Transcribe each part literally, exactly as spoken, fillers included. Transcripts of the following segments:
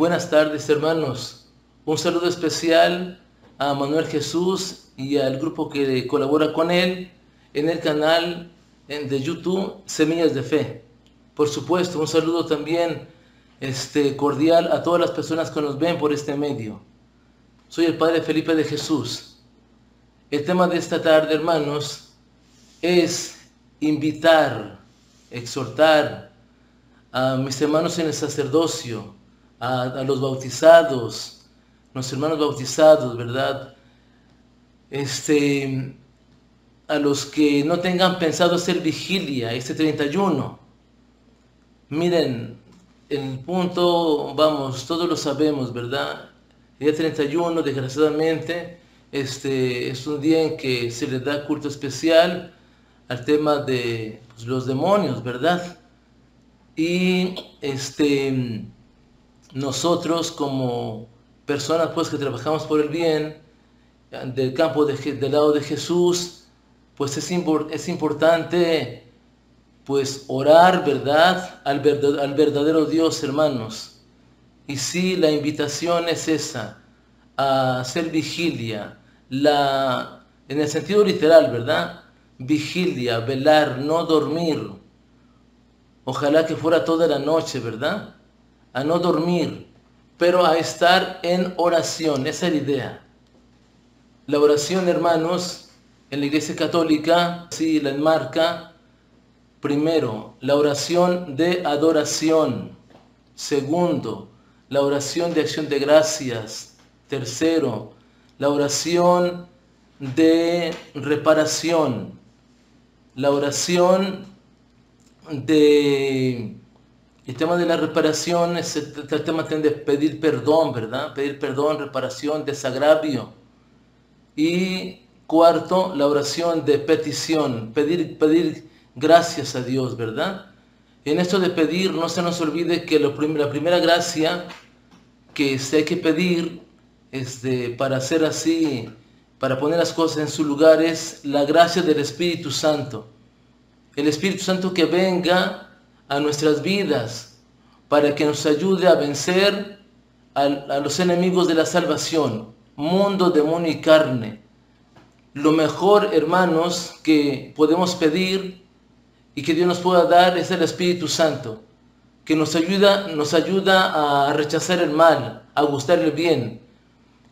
Buenas tardes, hermanos. Un saludo especial a Manuel Jesús y al grupo que colabora con él en el canal de YouTube Semillas de Fe. Por supuesto, un saludo también este, cordial a todas las personas que nos ven por este medio. Soy el Padre Felipe de Jesús. El tema de esta tarde, hermanos, es invitar, exhortar a mis hermanos en el sacerdocio, a, a los bautizados, los hermanos bautizados, ¿verdad? Este, a los que no tengan pensado hacer vigilia este treinta y uno. Miren, el punto, vamos, todos lo sabemos, ¿verdad? El día treinta y uno, desgraciadamente, este, es un día en que se le da culto especial al tema de pues, los demonios, ¿verdad? Y este, nosotros como personas pues, que trabajamos por el bien, del campo de, del lado de Jesús, pues es, es importante pues orar, ¿verdad? Al, verdad, al verdadero Dios, hermanos. Y sí, la invitación es esa, a hacer vigilia, la, en el sentido literal, ¿verdad? Vigilia, velar, no dormir. Ojalá que fuera toda la noche, ¿verdad? A no dormir, pero a estar en oración, esa es la idea. La oración, hermanos, en la Iglesia Católica, sí, la enmarca, primero, la oración de adoración. Segundo, la oración de acción de gracias. Tercero, la oración de reparación. La oración de... El tema de la reparación es el tema de pedir perdón, ¿verdad? Pedir perdón, reparación, desagravio. Y... cuarto, la oración de petición, pedir, pedir gracias a Dios, ¿verdad? En esto de pedir, no se nos olvide que lo prim- la primera gracia que se hay que pedir este, para hacer así, para poner las cosas en su lugar, es la gracia del Espíritu Santo. El Espíritu Santo que venga a nuestras vidas para que nos ayude a vencer a, a los enemigos de la salvación, mundo, demonio y carne. Lo mejor, hermanos, que podemos pedir y que Dios nos pueda dar es el Espíritu Santo, que nos ayuda, nos ayuda a rechazar el mal, a gustar el bien.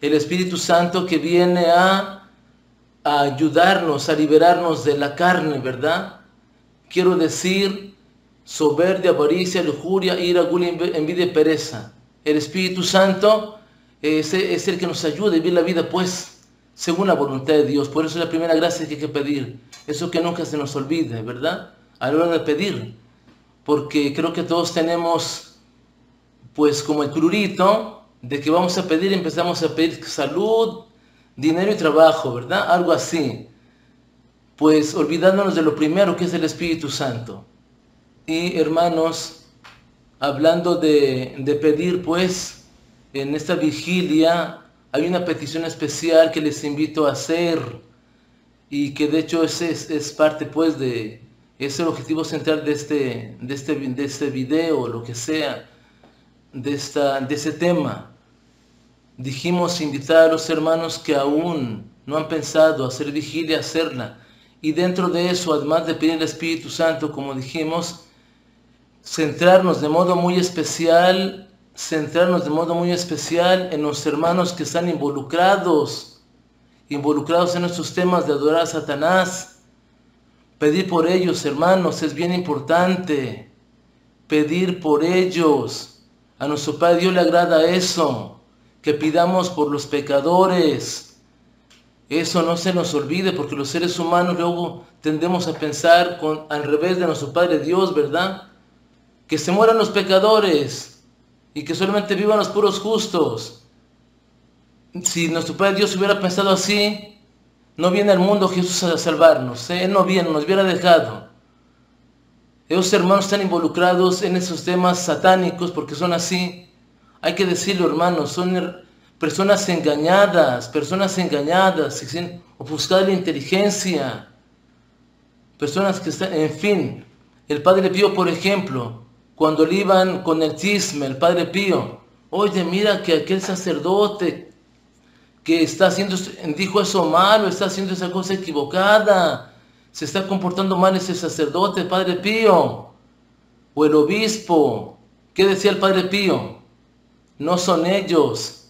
El Espíritu Santo que viene a, a ayudarnos, a liberarnos de la carne, ¿verdad? Quiero decir, soberbia, avaricia, lujuria, ira, gula, envidia y pereza. El Espíritu Santo es, es el que nos ayuda a vivir la vida, pues, según la voluntad de Dios. Por eso es la primera gracia que hay que pedir. Eso que nunca se nos olvide, ¿verdad? A la hora de pedir. Porque creo que todos tenemos, pues como el crurito, de que vamos a pedir, empezamos a pedir salud, dinero y trabajo, ¿verdad? Algo así. Pues olvidándonos de lo primero que es el Espíritu Santo. Y hermanos, hablando de, de pedir, pues, en esta vigilia, hay una petición especial que les invito a hacer y que de hecho es, es, es parte pues de, es el objetivo central de este, de este, de este video, lo que sea, de, esta, de este tema. Dijimos invitar a los hermanos que aún no han pensado hacer vigilia, hacerla. Y dentro de eso, además de pedir el Espíritu Santo, como dijimos, centrarnos de modo muy especial centrarnos de modo muy especial en los hermanos que están involucrados, involucrados en estos temas de adorar a Satanás. Pedir por ellos, hermanos, es bien importante. Pedir por ellos. A nuestro Padre Dios le agrada eso, que pidamos por los pecadores. Eso no se nos olvide, porque los seres humanos luego tendemos a pensar con, al revés de nuestro Padre Dios, ¿verdad? Que se mueran los pecadores y que solamente vivan los puros justos. Si nuestro Padre Dios hubiera pensado así, no viene al mundo Jesús a salvarnos, ¿eh? Él no viene, nos hubiera dejado. Esos hermanos están involucrados en esos temas satánicos porque son así. Hay que decirlo, hermanos, son personas engañadas, personas engañadas, ofuscadas de la inteligencia, personas que están, en fin, el Padre Pío, por ejemplo, cuando le iban con el chisme, el Padre Pío, Oye, mira que aquel sacerdote que está haciendo, dijo eso malo, está haciendo esa cosa equivocada, se está comportando mal ese sacerdote, Padre Pío, o el obispo. ¿Qué decía el Padre Pío? No son ellos,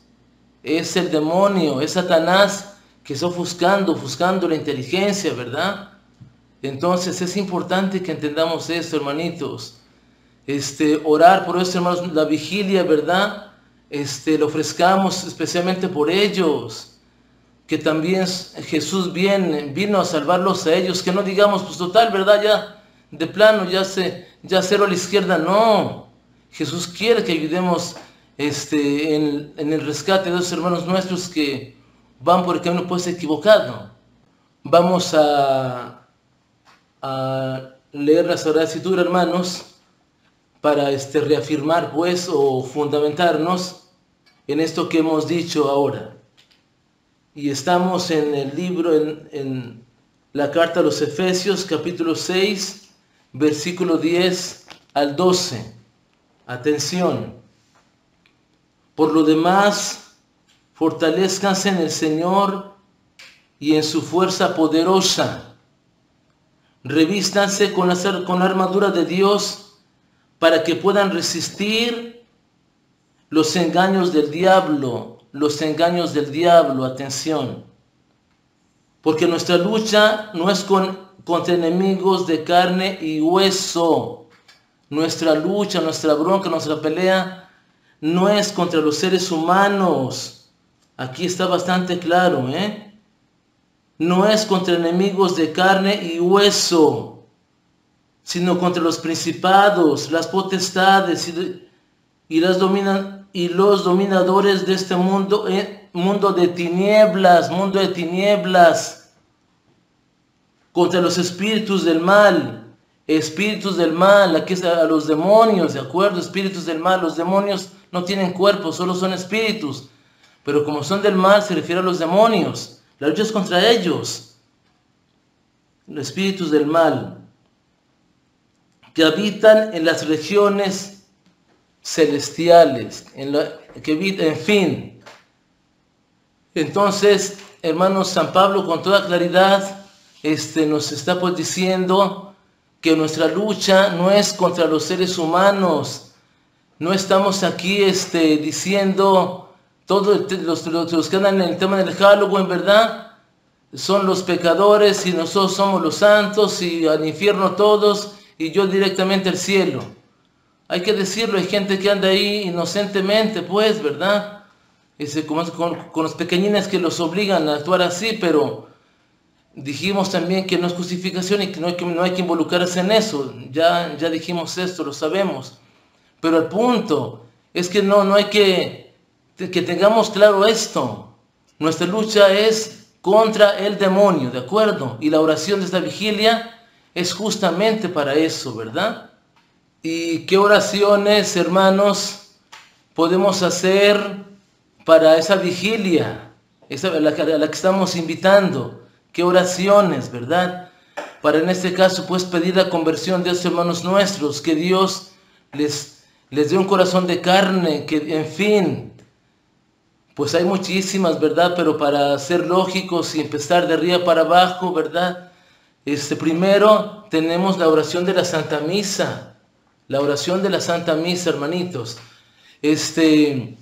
es el demonio, es Satanás que está ofuscando, ofuscando la inteligencia, ¿verdad? Entonces es importante que entendamos esto, hermanitos. Este, orar por eso, hermanos, la vigilia, ¿verdad? Este, lo ofrezcamos especialmente por ellos, que también Jesús bien, vino a salvarlos a ellos, que no digamos, pues total, ¿verdad? Ya de plano, ya, se, ya cero a la izquierda, no. Jesús quiere que ayudemos este, en, en el rescate de los hermanos nuestros que van por el camino pues equivocado. Vamos a, a leer la Sagrada Escritura, hermanos, para este, reafirmar pues o fundamentarnos en esto que hemos dicho ahora. Y estamos en el libro, en, en la carta a los Efesios, capítulo seis, versículo diez al doce. Atención. Por lo demás, fortalézcanse en el Señor y en su fuerza poderosa. Revístanse con la, con la armadura de Dios, para que puedan resistir los engaños del diablo, los engaños del diablo, atención. Porque nuestra lucha no es con, contra enemigos de carne y hueso. Nuestra lucha, nuestra bronca, nuestra pelea no es contra los seres humanos. Aquí está bastante claro, ¿eh? No es contra enemigos de carne y hueso, sino contra los principados, las potestades y, y, las dominan, y los dominadores de este mundo, eh, mundo de tinieblas, mundo de tinieblas, contra los espíritus del mal, espíritus del mal, aquí está, a los demonios, ¿de acuerdo? Espíritus del mal, los demonios no tienen cuerpo, solo son espíritus, pero como son del mal se refiere a los demonios, la lucha es contra ellos, los espíritus del mal, que habitan en las regiones celestiales, en, la, que, en fin. Entonces, hermanos, San Pablo con toda claridad este, nos está pues diciendo que nuestra lucha no es contra los seres humanos. No estamos aquí este, diciendo, todos los, los, los que andan en el tema del Halloween, ¿verdad? Son los pecadores y nosotros somos los santos y al infierno todos, y yo directamente al cielo. Hay que decirlo, hay gente que anda ahí inocentemente, pues, ¿verdad? Ese, con, con los pequeñines que los obligan a actuar así, pero dijimos también que no es justificación y que no hay que, no hay que involucrarse en eso. Ya, ya dijimos esto, lo sabemos. Pero el punto es que no, no hay que, que tengamos claro esto. Nuestra lucha es contra el demonio, ¿de acuerdo? Y la oración de esta vigilia es justamente para eso, ¿verdad? ¿Y qué oraciones, hermanos, podemos hacer para esa vigilia, esa, la, la que estamos invitando? ¿Qué oraciones, verdad? Para en este caso, pues, pedir la conversión de esos hermanos nuestros, que Dios les, les dé un corazón de carne, que, en fin, pues hay muchísimas, ¿verdad? Pero para ser lógicos y empezar de arriba para abajo, ¿verdad? Este, primero tenemos la oración de la Santa Misa, la oración de la Santa Misa, hermanitos. Este,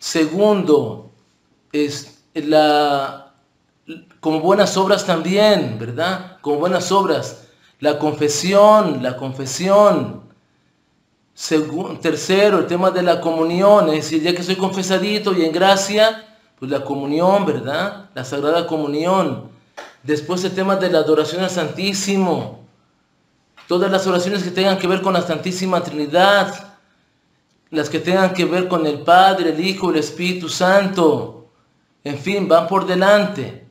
segundo, es la, como buenas obras también, ¿verdad? Como buenas obras, la confesión, la confesión. Segu- tercero, el tema de la comunión, es decir, ya que soy confesadito y en gracia, pues la comunión, ¿verdad? La Sagrada Comunión. Después el tema de la adoración al Santísimo, todas las oraciones que tengan que ver con la Santísima Trinidad, las que tengan que ver con el Padre, el Hijo, el Espíritu Santo, en fin, van por delante.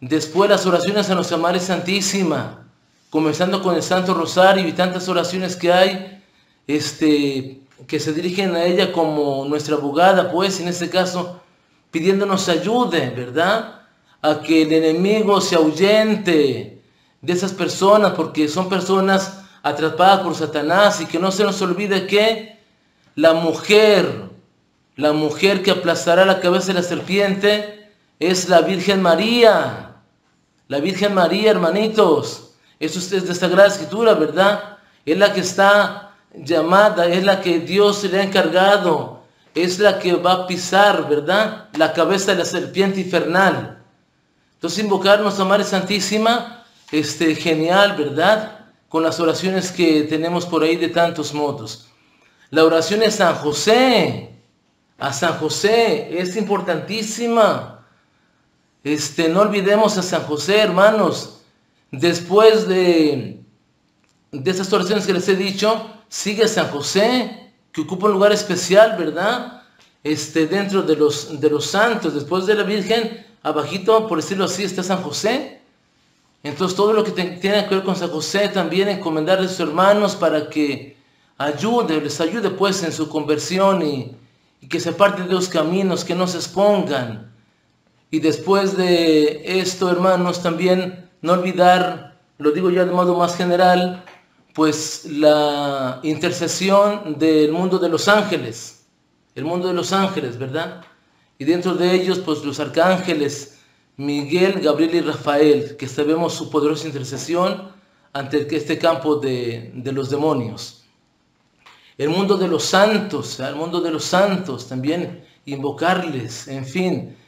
Después las oraciones a nuestra Madre Santísima, comenzando con el Santo Rosario y tantas oraciones que hay, este, que se dirigen a ella como nuestra abogada, pues en este caso, pidiéndonos ayuda, ¿verdad? A que el enemigo se ahuyente de esas personas, porque son personas atrapadas por Satanás, y que no se nos olvide que la mujer La mujer que aplastará la cabeza de la serpiente es la Virgen María. La Virgen María, hermanitos. Eso es de Sagrada Escritura, ¿verdad? Es la que está llamada, es la que Dios le ha encargado. Es la que va a pisar, ¿verdad?, la cabeza de la serpiente infernal. Entonces, invocar a nuestra Madre Santísima, este, genial, ¿verdad?, con las oraciones que tenemos por ahí de tantos modos. La oración de San José, a San José, es importantísima. Este, no olvidemos a San José, hermanos. Después de, de esas oraciones que les he dicho, sigue San José, que ocupa un lugar especial, ¿verdad? Este, dentro de los, de los santos, después de la Virgen, abajito, por decirlo así, está San José. Entonces, todo lo que te, tiene que ver con San José, también encomendarle a sus hermanos para que ayude, les ayude pues en su conversión y, y que se aparten de los caminos, que no se expongan. Y después de esto, hermanos, también no olvidar, lo digo ya de modo más general, pues la intercesión del mundo de los ángeles, el mundo de los ángeles, ¿verdad? Y dentro de ellos, pues los arcángeles, Miguel, Gabriel y Rafael, que sabemos su poderosa intercesión ante este campo de, de los demonios. El mundo de los santos, el mundo de los santos, también invocarles, en fin.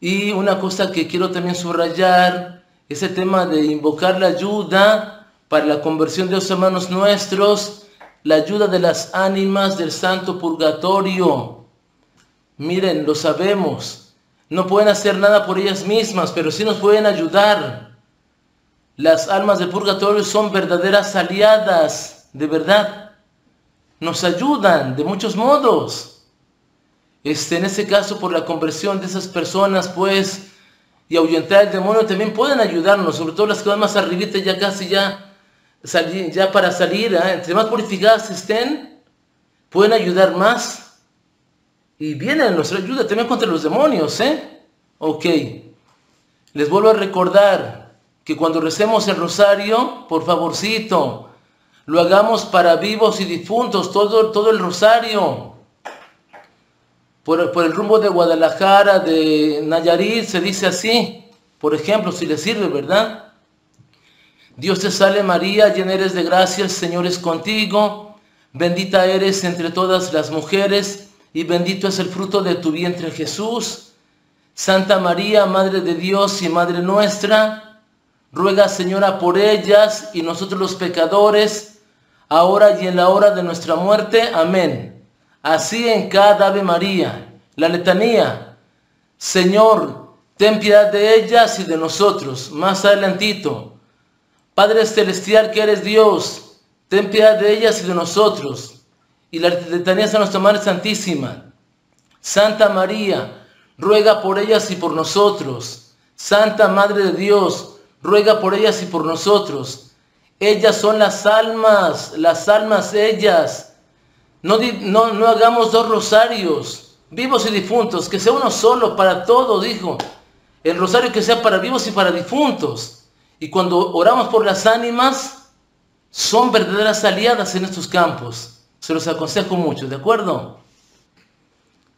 Y una cosa que quiero también subrayar, es el tema de invocar la ayuda para la conversión de los hermanos nuestros, la ayuda de las ánimas del santo purgatorio. Miren, lo sabemos, no pueden hacer nada por ellas mismas, pero sí nos pueden ayudar. Las almas del purgatorio son verdaderas aliadas, de verdad. Nos ayudan de muchos modos. Este, en ese caso, por la conversión de esas personas, pues, y ahuyentar el demonio, también pueden ayudarnos, sobre todo las que van más arribita, ya casi ya, ya para salir, ¿eh? Entre más purificadas estén, pueden ayudar más, y viene nuestra ayuda también contra los demonios, ¿eh? Ok, les vuelvo a recordar que cuando recemos el rosario, por favorcito, lo hagamos para vivos y difuntos, todo, todo el rosario, por, por el rumbo de Guadalajara, de Nayarit, se dice así, por ejemplo, si les sirve, ¿verdad? Dios te salve María, llena eres de gracia, el Señor es contigo, bendita eres entre todas las mujeres, y bendito es el fruto de tu vientre Jesús. Santa María, Madre de Dios y Madre nuestra, ruega Señora por ellas y nosotros los pecadores, ahora y en la hora de nuestra muerte. Amén. Así en cada Ave María, la letanía, Señor, ten piedad de ellas y de nosotros. Más adelantito, Padre Celestial que eres Dios, ten piedad de ellas y de nosotros. Y la letanía a nuestra Madre Santísima. Santa María, ruega por ellas y por nosotros. Santa Madre de Dios, ruega por ellas y por nosotros. Ellas son las almas, las almas ellas. No, no, no hagamos dos rosarios, vivos y difuntos, que sea uno solo para todos, dijo. El rosario que sea para vivos y para difuntos. Y cuando oramos por las ánimas, son verdaderas aliadas en estos campos. Se los aconsejo mucho, ¿de acuerdo?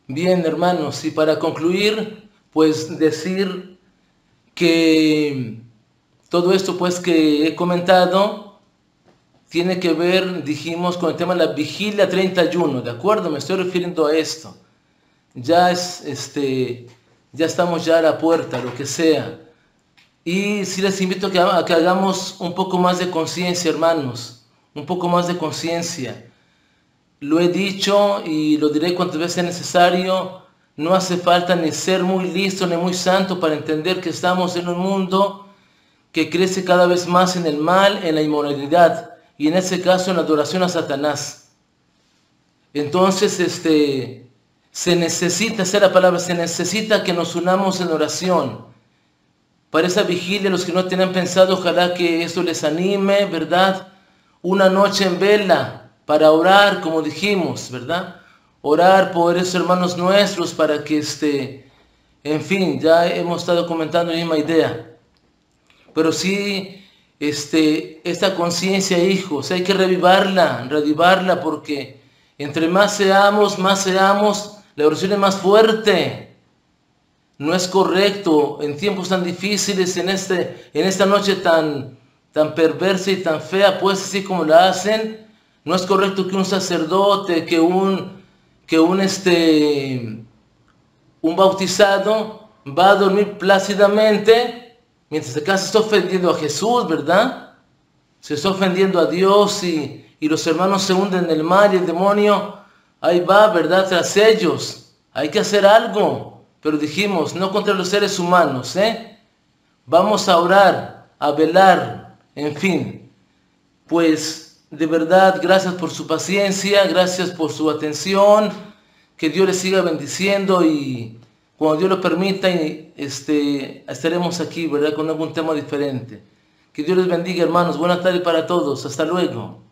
Bien, hermanos, y para concluir, pues decir que todo esto pues que he comentado tiene que ver, dijimos, con el tema de la vigilia treinta y uno, ¿de acuerdo? Me estoy refiriendo a esto. Ya, es, este, ya estamos ya a la puerta, lo que sea. Y sí les invito a que, a que hagamos un poco más de conciencia, hermanos, un poco más de conciencia. Lo he dicho y lo diré cuantas veces sea necesario, no hace falta ni ser muy listo ni muy santo para entender que estamos en un mundo que crece cada vez más en el mal, en la inmoralidad, y en ese caso en la adoración a Satanás. Entonces, este, se necesita, esa es la palabra, se necesita que nos unamos en oración. Para esa vigilia, los que no tenían pensado, ojalá que esto les anime, ¿verdad? Una noche en vela para orar, como dijimos, ¿verdad? Orar por esos hermanos nuestros para que, este, en fin, ya hemos estado comentando la misma idea. Pero sí, este, esta conciencia, hijos, hay que revivarla, revivarla, porque entre más seamos, más seamos, La oración es más fuerte. No es correcto en tiempos tan difíciles, en, este, en esta noche tan, tan perversa y tan fea, pues así como la hacen. No es correcto que un sacerdote, que un, que un, este, un bautizado va a dormir plácidamente mientras acá se está ofendiendo a Jesús, ¿verdad? Se está ofendiendo a Dios y, y los hermanos se hunden en el mar y el demonio ahí va, ¿verdad? Tras ellos. Hay que hacer algo. Pero dijimos, no contra los seres humanos, ¿eh? Vamos a orar, a velar, en fin. Pues, de verdad, gracias por su paciencia, gracias por su atención. Que Dios les siga bendiciendo y cuando Dios lo permita, este, estaremos aquí, ¿verdad? Con algún tema diferente. Que Dios les bendiga, hermanos. Buena tarde para todos. Hasta luego.